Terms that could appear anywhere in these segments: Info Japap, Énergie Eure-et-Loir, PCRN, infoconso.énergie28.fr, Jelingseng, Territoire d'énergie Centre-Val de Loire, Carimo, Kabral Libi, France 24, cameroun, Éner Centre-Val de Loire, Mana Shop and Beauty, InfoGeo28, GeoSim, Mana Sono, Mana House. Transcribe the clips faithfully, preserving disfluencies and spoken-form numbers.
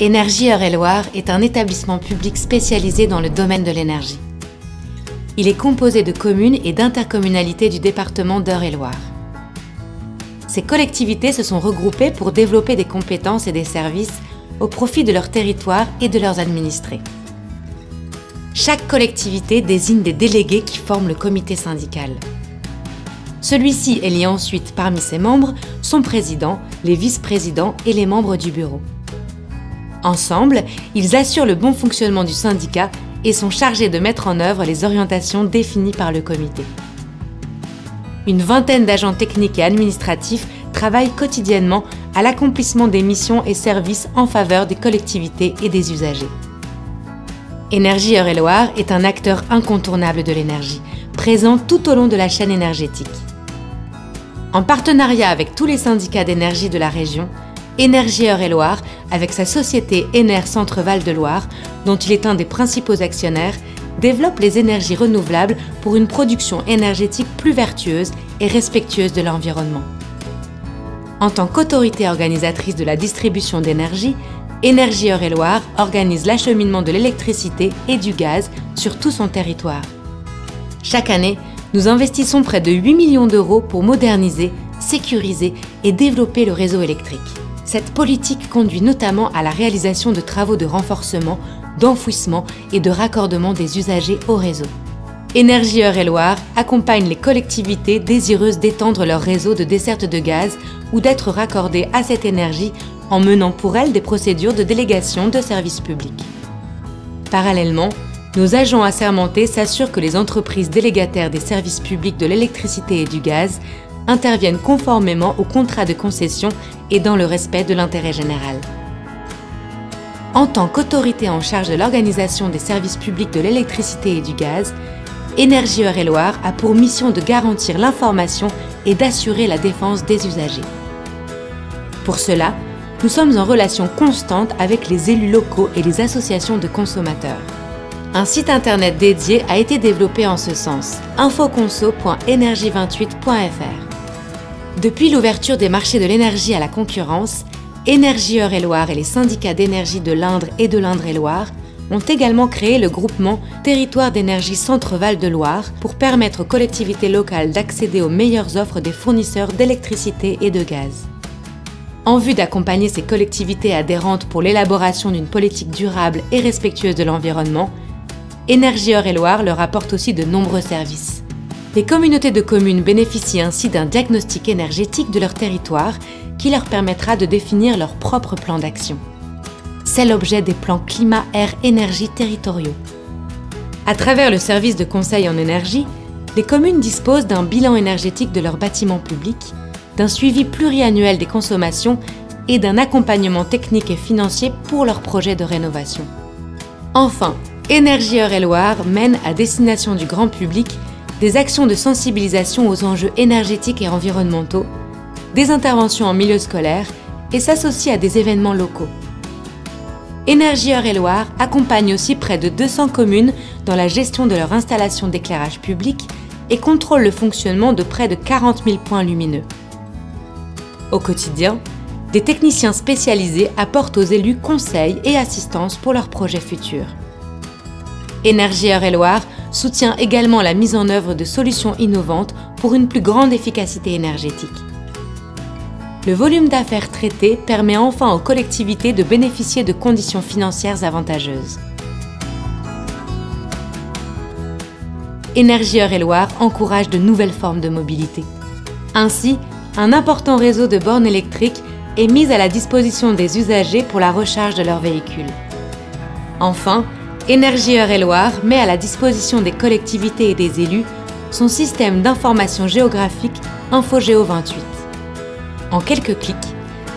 Énergie Eure-et-Loir est un établissement public spécialisé dans le domaine de l'énergie. Il est composé de communes et d'intercommunalités du département d'Eure-et-Loir. Ces collectivités se sont regroupées pour développer des compétences et des services au profit de leur territoire et de leurs administrés. Chaque collectivité désigne des délégués qui forment le comité syndical. Celui-ci élit ensuite parmi ses membres son président, les vice-présidents et les membres du bureau. Ensemble, ils assurent le bon fonctionnement du syndicat et sont chargés de mettre en œuvre les orientations définies par le comité. Une vingtaine d'agents techniques et administratifs travaillent quotidiennement à l'accomplissement des missions et services en faveur des collectivités et des usagers. Énergie Eure-et-Loir est un acteur incontournable de l'énergie, présent tout au long de la chaîne énergétique. En partenariat avec tous les syndicats d'énergie de la région, Énergie Eure-et-Loir, avec sa société Éner Centre-Val de Loire, dont il est un des principaux actionnaires, développe les énergies renouvelables pour une production énergétique plus vertueuse et respectueuse de l'environnement. En tant qu'autorité organisatrice de la distribution d'énergie, Énergie Eure-et-Loir organise l'acheminement de l'électricité et du gaz sur tout son territoire. Chaque année, nous investissons près de huit millions d'euros pour moderniser, sécuriser et développer le réseau électrique. Cette politique conduit notamment à la réalisation de travaux de renforcement, d'enfouissement et de raccordement des usagers au réseau. Énergie Eure-et-Loir accompagne les collectivités désireuses d'étendre leur réseau de desserte de gaz ou d'être raccordées à cette énergie en menant pour elles des procédures de délégation de services publics. Parallèlement, nos agents assermentés s'assurent que les entreprises délégataires des services publics de l'électricité et du gaz interviennent conformément aux contrats de concession et dans le respect de l'intérêt général. En tant qu'autorité en charge de l'organisation des services publics de l'électricité et du gaz, Énergie Eure-et-Loir a pour mission de garantir l'information et d'assurer la défense des usagers. Pour cela, nous sommes en relation constante avec les élus locaux et les associations de consommateurs. Un site internet dédié a été développé en ce sens, info conso point énergie vingt-huit point F R. Depuis l'ouverture des marchés de l'énergie à la concurrence, Énergie Eure-et-Loir et les syndicats d'énergie de l'Indre et de l'Indre-et-Loire ont également créé le groupement Territoire d'énergie Centre-Val de Loire pour permettre aux collectivités locales d'accéder aux meilleures offres des fournisseurs d'électricité et de gaz. En vue d'accompagner ces collectivités adhérentes pour l'élaboration d'une politique durable et respectueuse de l'environnement, Énergie Eure-et-Loir leur apporte aussi de nombreux services. Les communautés de communes bénéficient ainsi d'un diagnostic énergétique de leur territoire qui leur permettra de définir leur propre plan d'action. C'est l'objet des plans climat-air-énergie territoriaux. À travers le service de conseil en énergie, les communes disposent d'un bilan énergétique de leurs bâtiments publics, d'un suivi pluriannuel des consommations et d'un accompagnement technique et financier pour leurs projets de rénovation. Enfin, Énergie Eure-et-Loir mène à destination du grand public des actions de sensibilisation aux enjeux énergétiques et environnementaux, des interventions en milieu scolaire et s'associe à des événements locaux. Énergie Eure-et-Loir accompagne aussi près de deux cents communes dans la gestion de leur installation d'éclairage public et contrôle le fonctionnement de près de quarante mille points lumineux. Au quotidien, des techniciens spécialisés apportent aux élus conseils et assistance pour leurs projets futurs. Énergie Eure-et-Loir soutient également la mise en œuvre de solutions innovantes pour une plus grande efficacité énergétique. Le volume d'affaires traité permet enfin aux collectivités de bénéficier de conditions financières avantageuses. Énergie Eure-et-Loir encourage de nouvelles formes de mobilité. Ainsi, un important réseau de bornes électriques est mis à la disposition des usagers pour la recharge de leurs véhicules. Enfin, Énergie Eure-et-Loir met à la disposition des collectivités et des élus son système d'information géographique InfoGeo vingt-huit. En quelques clics,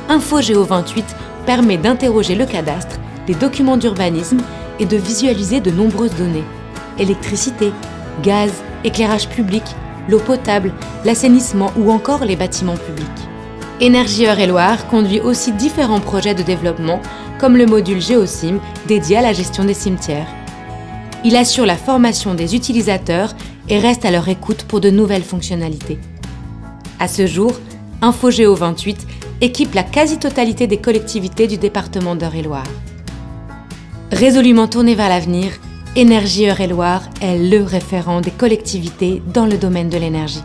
InfoGeo vingt-huit permet d'interroger le cadastre, les documents d'urbanisme et de visualiser de nombreuses données. Électricité, gaz, éclairage public, l'eau potable, l'assainissement ou encore les bâtiments publics. Énergie Eure-et-Loir conduit aussi différents projets de développement comme le module GeoSim dédié à la gestion des cimetières. Il assure la formation des utilisateurs et reste à leur écoute pour de nouvelles fonctionnalités. À ce jour, InfoGeo vingt-huit équipe la quasi-totalité des collectivités du département d'Eure-et-Loir. Résolument tournée vers l'avenir, Énergie Eure-et-Loir est le référent des collectivités dans le domaine de l'énergie.